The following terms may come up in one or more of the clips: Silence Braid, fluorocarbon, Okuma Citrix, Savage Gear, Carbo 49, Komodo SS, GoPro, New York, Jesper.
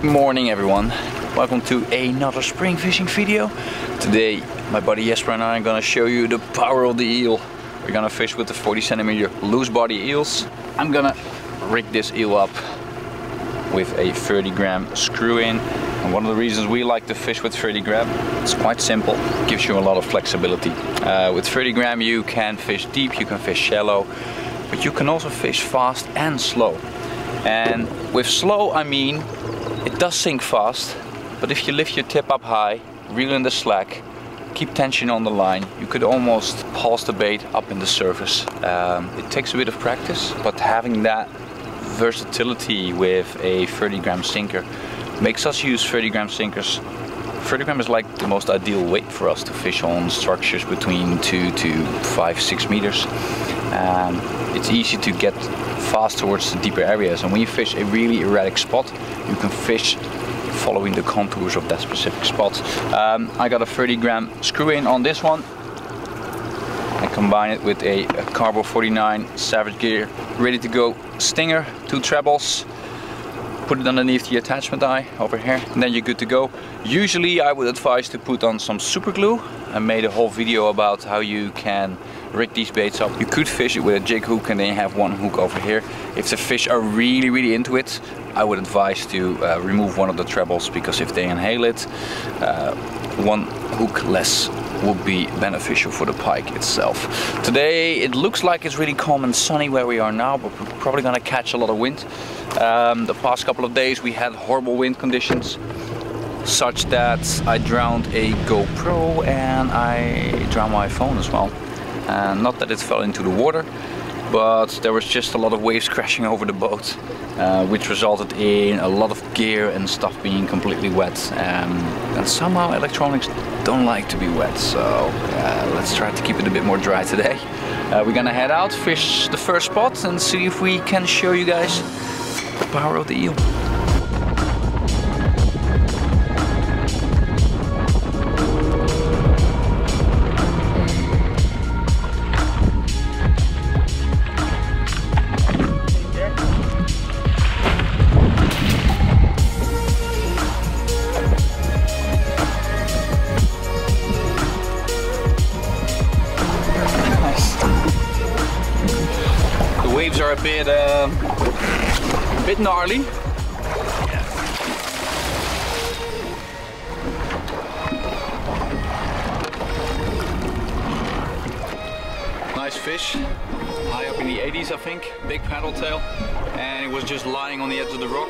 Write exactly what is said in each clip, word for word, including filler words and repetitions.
Good morning everyone, welcome to another spring fishing video. Today my buddy Jesper and I are gonna show you the power of the eel. We're gonna fish with the forty centimeter loose body eels. I'm gonna rig this eel up with a thirty gram screw in, and one of the reasons we like to fish with thirty gram, it's quite simple, it gives you a lot of flexibility. Uh, with thirty gram you can fish deep, you can fish shallow, but you can also fish fast and slow. And with slow I mean it does sink fast, but if you lift your tip up high, reel in the slack, keep tension on the line, you could almost pulse the bait up in the surface. Um, it takes a bit of practice, but having that versatility with a thirty gram sinker makes us use thirty gram sinkers. thirty gram is like the most ideal weight for us to fish on structures between two to five, six meters. Um, it's easy to get fast towards the deeper areas, and when you fish a really erratic spot you can fish following the contours of that specific spot. Um, I got a thirty gram screw in on this one. I combine it with a, a Carbo forty-nine Savage Gear ready to go stinger, two trebles. Put it underneath the attachment eye over here and then you're good to go. Usually I would advise to put on some super glue. I made a whole video about how you can rig these baits up. You could fish it with a jig hook and then you have one hook over here. If the fish are really really into it, I would advise to uh, remove one of the trebles, because if they inhale it, uh, one hook less would be beneficial for the pike itself. Today it looks like it's really calm and sunny where we are now, but we're probably gonna catch a lot of wind. Um, the past couple of days we had horrible wind conditions, such that I drowned a GoPro and I drowned my phone as well. And not that it fell into the water, but there was just a lot of waves crashing over the boat, uh, which resulted in a lot of gear and stuff being completely wet, um, and somehow electronics don't like to be wet, so uh, let's try to keep it a bit more dry today. Uh, we're gonna head out, fish the first spot and see if we can show you guys the power of the eel. Waves are a bit, uh, a bit gnarly. Yeah. Nice fish, high up in the eighties I think, big paddle tail, and it was just lying on the edge of the rock.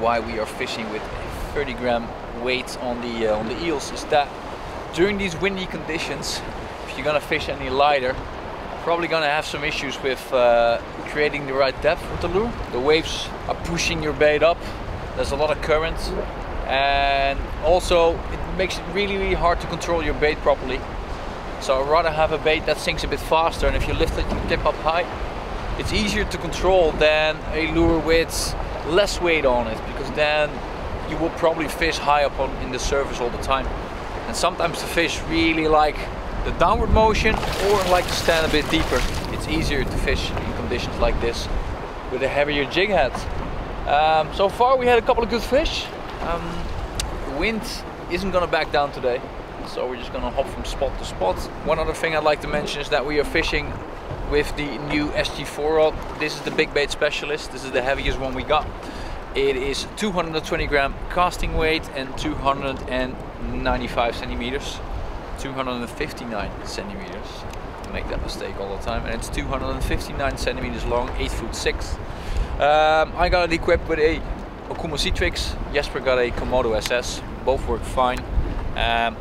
Why we are fishing with a thirty gram weight on the uh, on the eels is that during these windy conditions, if you're gonna fish any lighter, probably gonna have some issues with uh, creating the right depth with the lure. The waves are pushing your bait up, there's a lot of current, and also it makes it really really hard to control your bait properly. So I'd rather have a bait that sinks a bit faster, and if you lift it, you tip up high. It's easier to control than a lure with less weight on it, because then you will probably fish high up on in the surface all the time. And sometimes the fish really like the downward motion or like to stand a bit deeper. It's easier to fish in conditions like this with a heavier jig head. Um, so far we had a couple of good fish. Um, the wind isn't gonna back down today, so we're just gonna hop from spot to spot. One other thing I'd like to mention is that we are fishing with the new S G four rod. This is the big bait specialist. This is the heaviest one we got. It is two hundred twenty gram casting weight and two hundred ninety-five centimeters. two hundred fifty-nine centimeters. I make that mistake all the time. And it's two hundred fifty-nine centimeters long, eight foot six. Um, I got it equipped with a Okuma Citrix. Jesper got a Komodo S S. Both work fine. Um,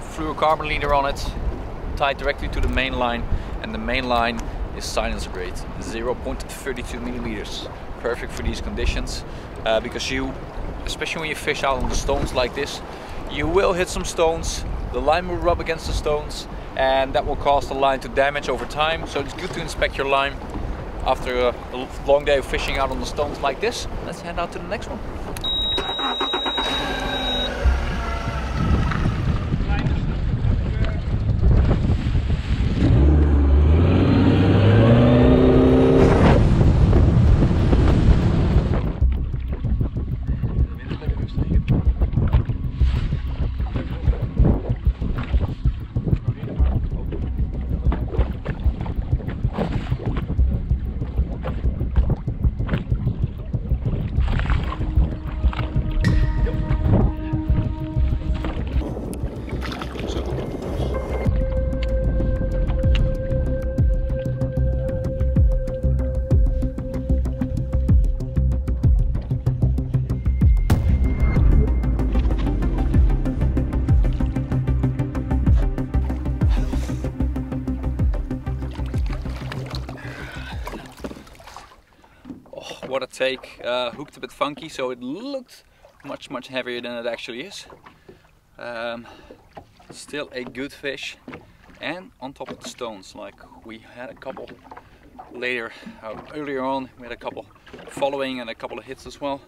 fluorocarbon leader on it, tied directly to the main line. And the main line is Silence Braid, zero point three two millimeters. Perfect for these conditions, uh, because you, especially when you fish out on the stones like this, you will hit some stones, the line will rub against the stones, and that will cause the line to damage over time. So it's good to inspect your line after a long day of fishing out on the stones like this. Let's head out to the next one. What a take. Uh, hooked a bit funky, so it looked much much heavier than it actually is. Um, still a good fish, and on top of the stones. Like we had a couple later, uh, earlier on we had a couple following and a couple of hits as well.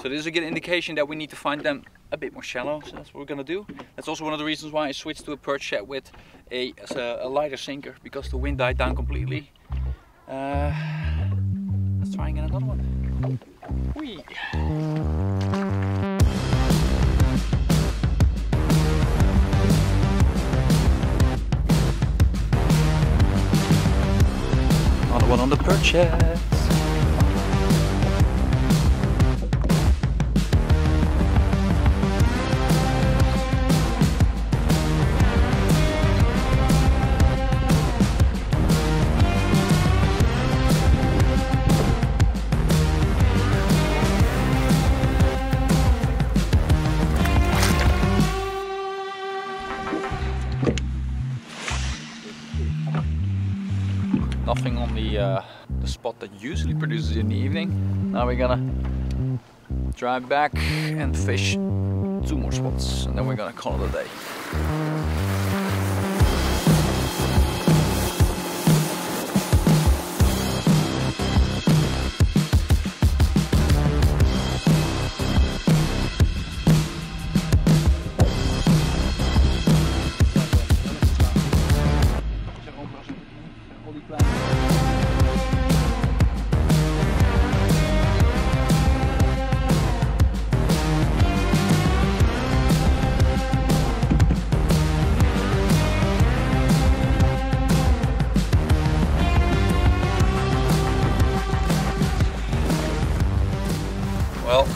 So this is a good indication that we need to find them a bit more shallow, so that's what we're gonna do. That's also one of the reasons why I switched to a perch set with a, a lighter sinker, because the wind died down completely. Uh, Let's try and get another one. Whee! Another one on the perch. Nothing on the, uh, the spot that usually produces in the evening. Now we're gonna drive back and fish two more spots, and then we're gonna call it a day. Well,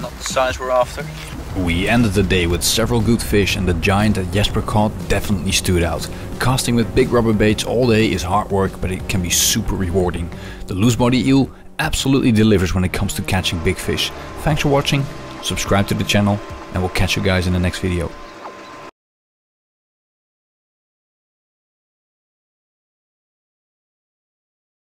not the size we're after. We ended the day with several good fish, and the giant that Jesper caught definitely stood out. Casting with big rubber baits all day is hard work, but it can be super rewarding. The loose body eel absolutely delivers when it comes to catching big fish. Thanks for watching, subscribe to the channel, and we'll catch you guys in the next video.